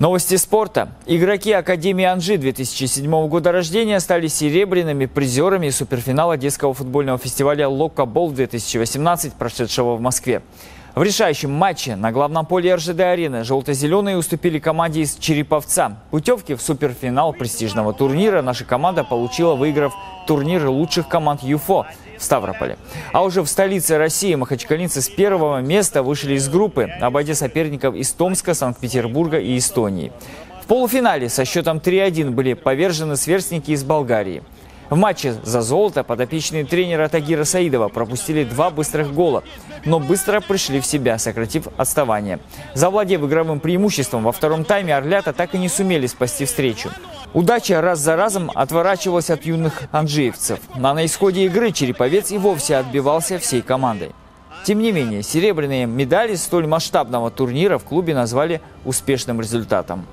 Новости спорта. Игроки Академии Анжи 2007 года рождения стали серебряными призерами суперфинала детского футбольного фестиваля «Локобол-2018», прошедшего в Москве. В решающем матче на главном поле РЖД-арены желто-зеленые уступили команде из Череповца. Путевки в суперфинал престижного турнира наша команда получила, выиграв турнир лучших команд ЮФО в Ставрополе. А уже в столице России махачкалинцы с первого места вышли из группы, обойдя соперников из Томска, Санкт-Петербурга и Эстонии. В полуфинале со счетом 3-1 были повержены сверстники из Болгарии. В матче за золото подопечные тренера Тагира Саидова пропустили два быстрых гола, но быстро пришли в себя, сократив отставание. Завладев игровым преимуществом, во втором тайме «Орлята» так и не сумели спасти встречу. Удача раз за разом отворачивалась от юных анжиевцев, а на исходе игры Череповец и вовсе отбивался всей командой. Тем не менее, серебряные медали столь масштабного турнира в клубе назвали успешным результатом.